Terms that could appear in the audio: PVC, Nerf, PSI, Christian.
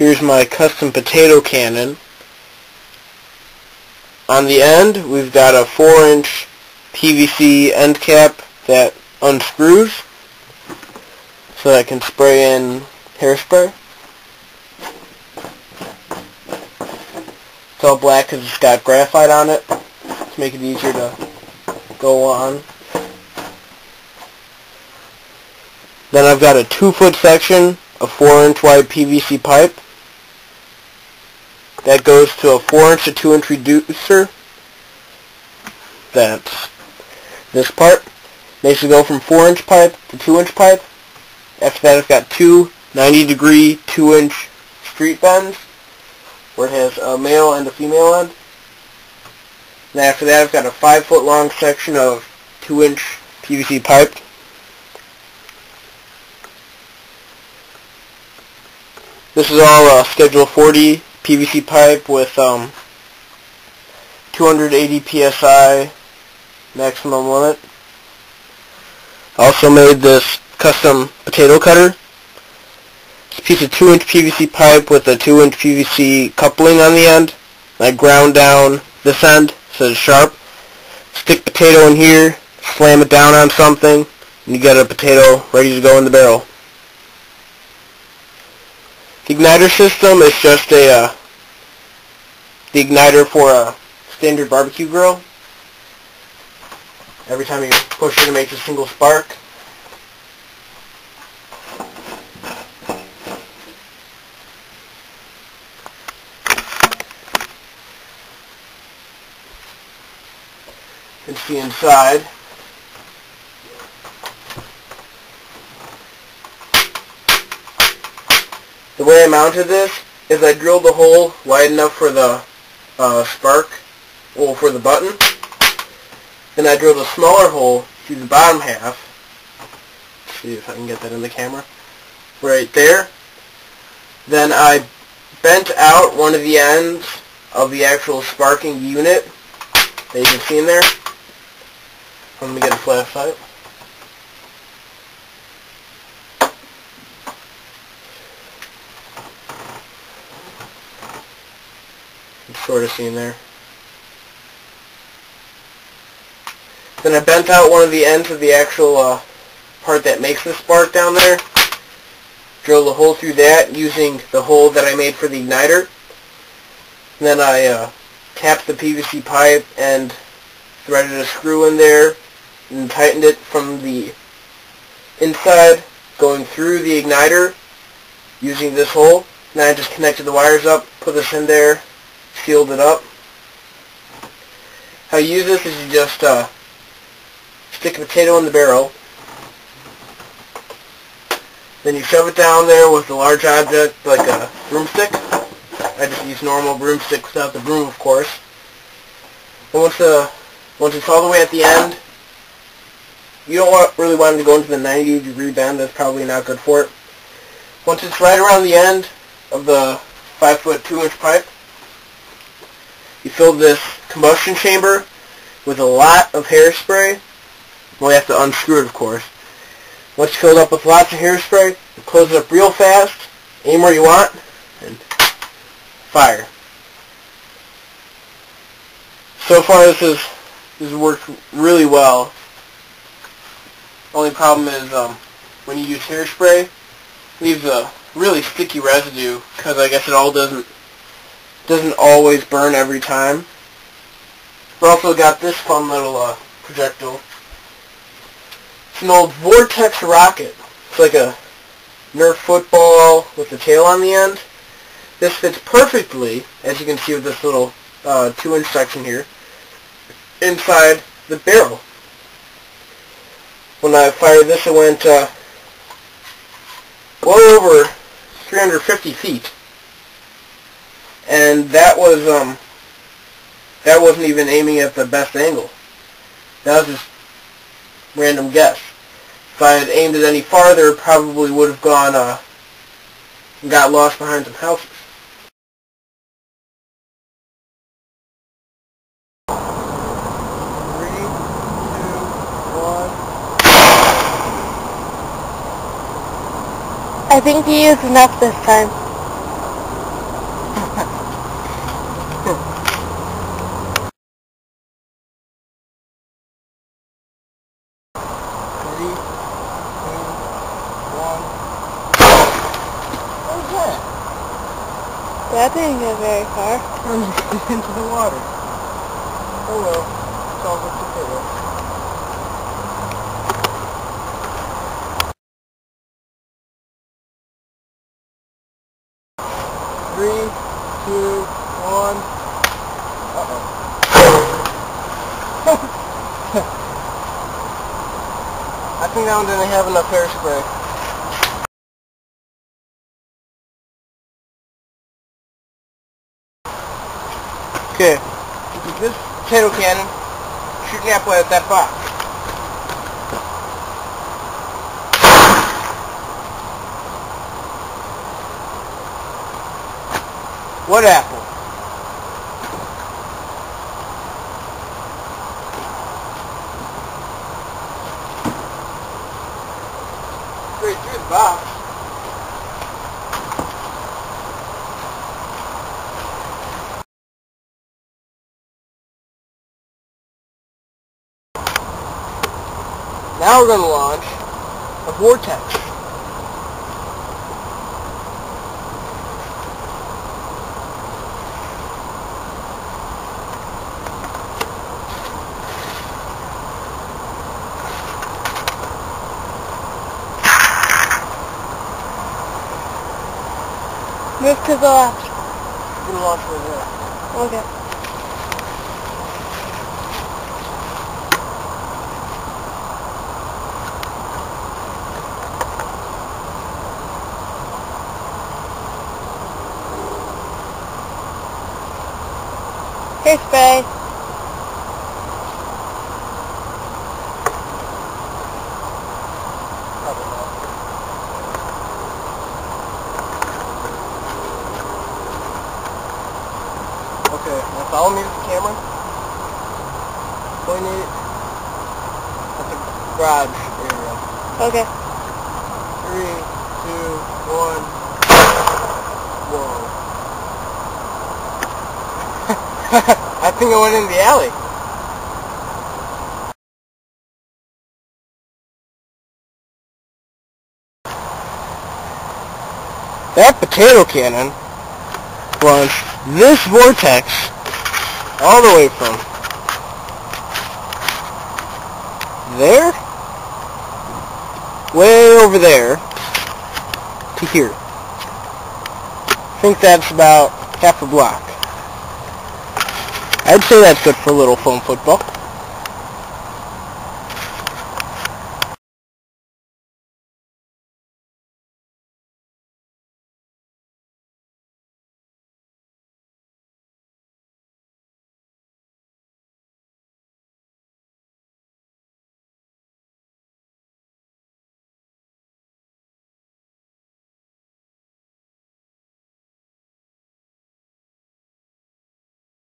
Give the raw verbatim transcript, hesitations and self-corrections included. Here's my custom potato cannon. On the end, we've got a four inch P V C end cap that unscrews so that I can spray in hairspray. It's all black because it's got graphite on it to make it easier to go on. Then I've got a two foot section of four inch wide P V C pipe that goes to a four inch to two inch reducer. That's this part. Makes it go from four inch pipe to two inch pipe. After that, it's got two ninety degree two inch street bends where it has a male and a female end. And after that, I've got a five foot long section of two inch P V C pipe. This is all uh, Schedule forty P V C pipe with um, two hundred eighty P S I maximum limit. I also made this custom potato cutter. It's a piece of two inch P V C pipe with a two inch P V C coupling on the end. I ground down this end so it's sharp. Stick potato in here, slam it down on something, and you got a potato ready to go in the barrel. The igniter system is just a uh, the igniter for a standard barbecue grill. Every time you push it, it makes a single spark. It's the inside. The way I mounted this is I drilled the hole wide enough for the uh, spark, well, for the button. Then I drilled a smaller hole through the bottom half. Let's see if I can get that in the camera. Right there. Then I bent out one of the ends of the actual sparking unit that you can see in there. Let me get a flashlight. Sort of seen there. Then I bent out one of the ends of the actual uh, part that makes the spark down there. Drilled a hole through that using the hole that I made for the igniter. And then I uh, tapped the P V C pipe and threaded a screw in there and tightened it from the inside going through the igniter using this hole. And I just connected the wires up, put this in there, sealed it up. How you use this is you just uh, stick a potato in the barrel, then you shove it down there with a large object like a broomstick. I just use normal broomstick without the broom, of course. And once, uh, once it's all the way at the end, you don't want, really want it to go into the ninety degree bend. That's probably not good for it. Once it's right around the end of the five foot two inch pipe, you fill this combustion chamber with a lot of hairspray. Well, you have to unscrew it, of course. Once you fill it up with lots of hairspray, you close it up real fast, aim where you want, and fire. So far, this has this has worked really well. Only problem is um, when you use hairspray, it leaves a really sticky residue because I guess it all doesn't. doesn't always burn every time. We also got this fun little uh, projectile. It's an old Vortex rocket. It's like a Nerf football with the tail on the end. This fits perfectly, as you can see with this little uh, two inch section here, inside the barrel. When I fired this, it went uh, well over three hundred fifty feet. And that was um that wasn't even aiming at the best angle. That was just random guess. If I had aimed it any farther, it probably would have gone uh got lost behind some houses. three, two, one. I think he used enough this time. three, two, one. What was that? That didn't get very far. Into the water. Oh well, it's all good to figure. three, two, one. Uh-oh. I think that one didn't have enough hairspray. Okay, with this potato cannon, shoot an apple at that box. What apple? Straight through the box. Now we're going to launch a vortex. Move to the left. You can launch right there. Okay. Here's Bay. Probably not. Okay, now follow me with the camera. Point it at the garage area. Okay. Three, two, one. Whoa. I think I went in the alley. That potato cannon launched this vortex all the way from there, way over there, to here. I think that's about half a block. I'd say that's good for little foam football.